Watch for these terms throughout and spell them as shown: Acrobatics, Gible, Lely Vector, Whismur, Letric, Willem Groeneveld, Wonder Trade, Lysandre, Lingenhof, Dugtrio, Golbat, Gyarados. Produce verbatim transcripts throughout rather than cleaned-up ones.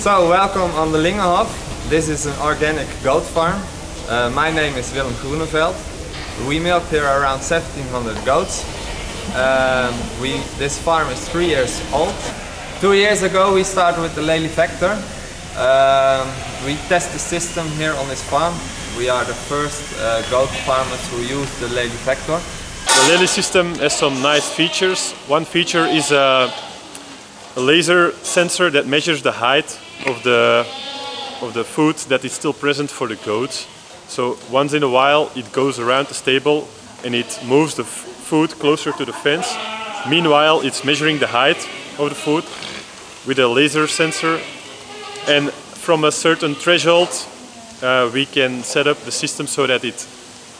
So, welcome on the Lingenhof. This is an organic goat farm. Uh, my name is Willem Groeneveld. We milk here around seventeen hundred goats. Um, we, this farm is three years old. Two years ago we started with the Lely Vector. Um, we test the system here on this farm. We are the first uh, goat farmers who use the Lely Vector. The Lely system has some nice features. One feature is a uh, A laser sensor that measures the height of the, of the food that is still present for the goats. So once in a while it goes around the stable and it moves the food closer to the fence. Meanwhile it's measuring the height of the food with a laser sensor, and from a certain threshold uh, we can set up the system so that it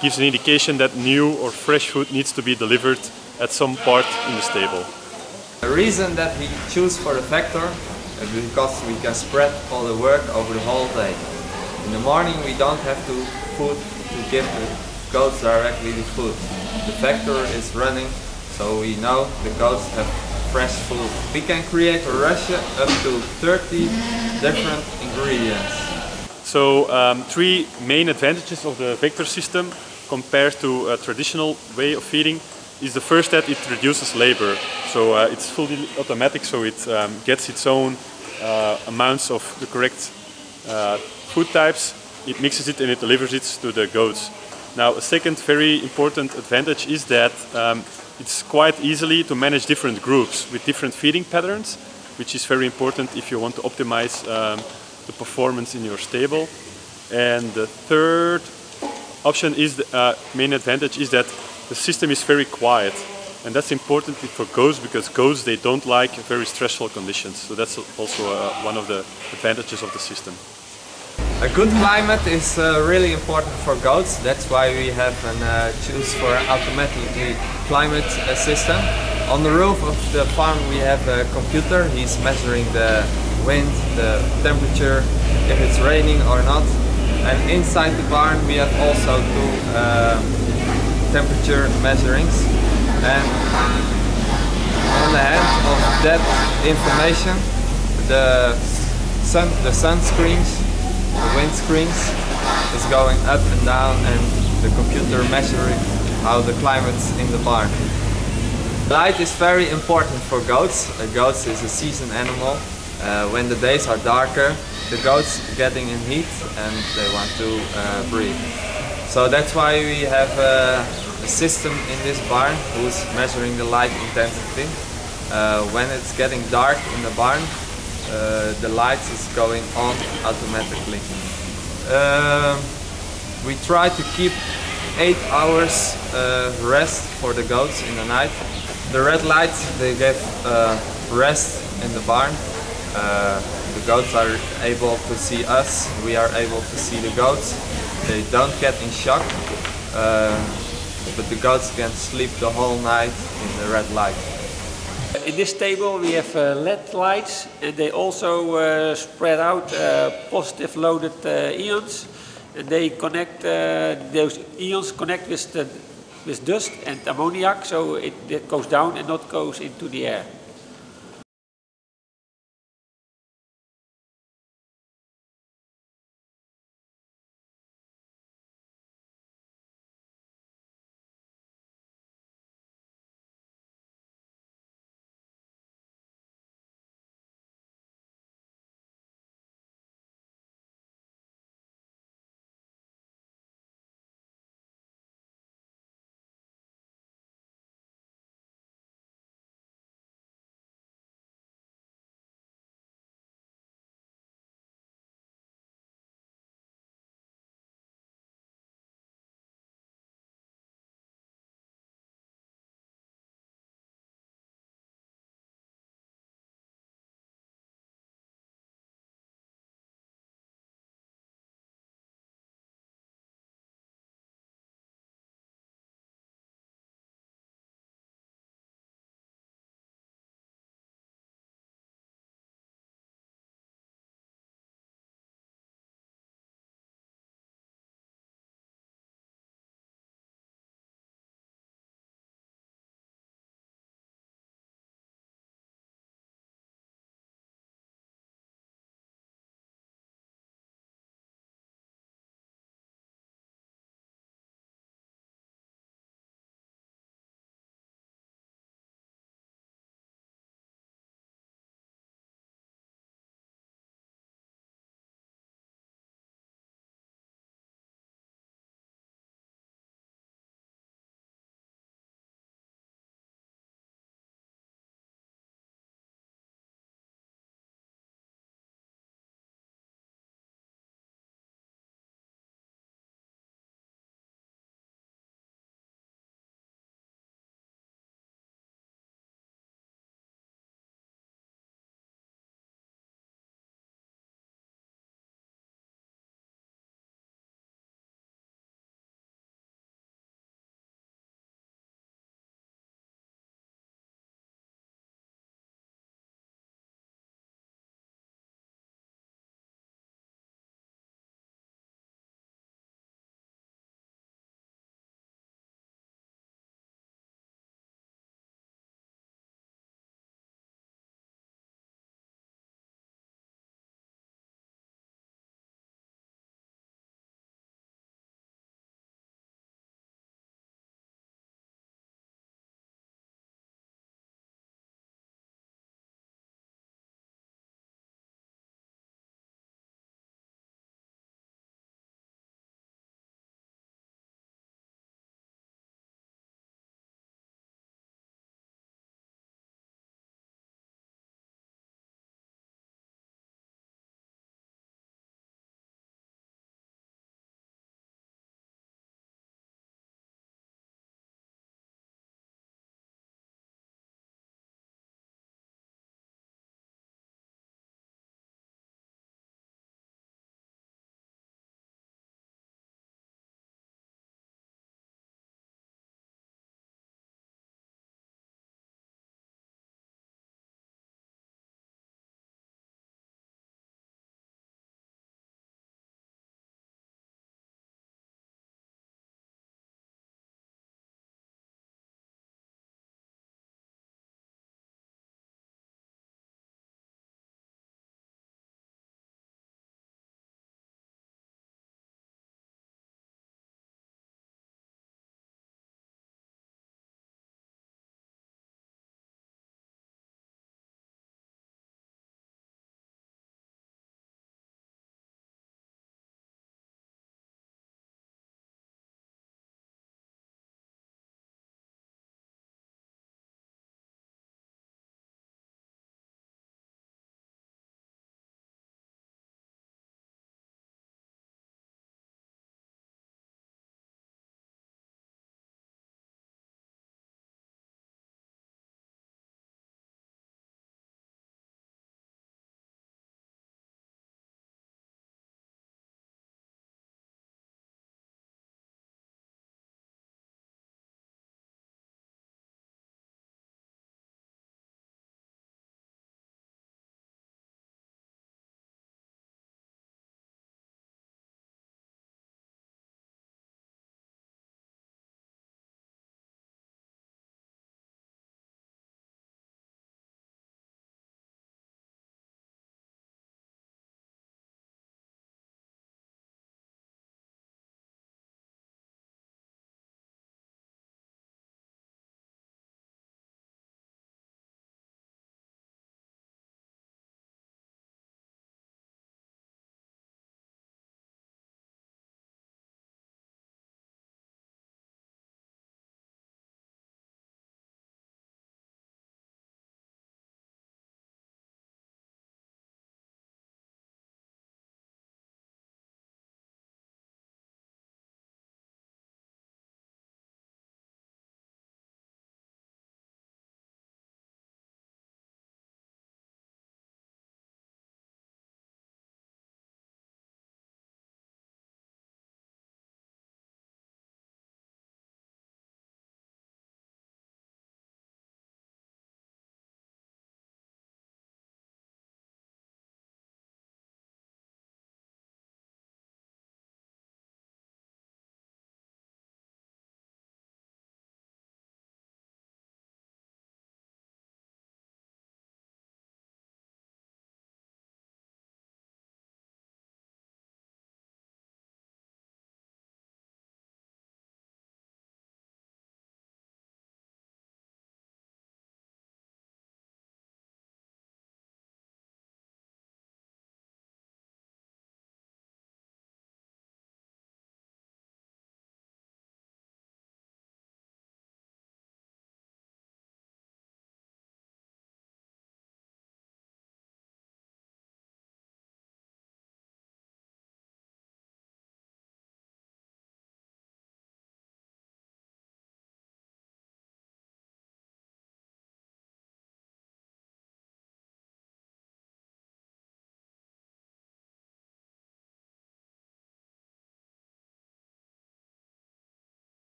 gives an indication that new or fresh food needs to be delivered at some part in the stable. The reason that we choose for the Vector is because we can spread all the work over the whole day. In the morning we don't have to food to give the goats directly the food. The Vector is running, so we know the goats have fresh food. We can create a ration up to thirty different ingredients. So um, three main advantages of the Vector system compared to a traditional way of feeding. Is the first that it reduces labor, so uh, it's fully automatic, so it um, gets its own uh, amounts of the correct uh, food types, it mixes it and it delivers it to the goats. Now a second very important advantage is that um, it's quite easily to manage different groups with different feeding patterns, which is very important if you want to optimize um, the performance in your stable. And the third option is the uh, main advantage is that the system is very quiet, and that's important for goats because goats, they don't like very stressful conditions. So that's also uh, one of the advantages of the system. A good climate is uh, really important for goats. That's why we have an uh, choose for automatically climate uh, system. On the roof of the farm we have a computer. He's measuring the wind, the temperature, if it's raining or not. And inside the barn we have also two uh, temperature measurings, and on the hand of that information the sun the sun screens, the wind screens is going up and down, and the computer measuring how the climate's in the barn. Light is very important for goats. A goats is a season animal. Uh, when the days are darker, the goats getting in heat and they want to uh, breathe. So that's why we have uh, a system in this barn who's measuring the light intensity. Uh, when it's getting dark in the barn, uh, the light is going on automatically. Uh, we try to keep eight hours uh, rest for the goats in the night. The red lights, they give uh, rest in the barn. Uh, the goats are able to see us, we are able to see the goats. They don't get in shock, uh, but the goats can sleep the whole night in the red light. In this stable we have uh, L E D lights. They also uh, spread out uh, positive loaded uh, ions. They connect, uh, those ions connect with, the, with dust and ammoniac, so it, it goes down and not goes into the air.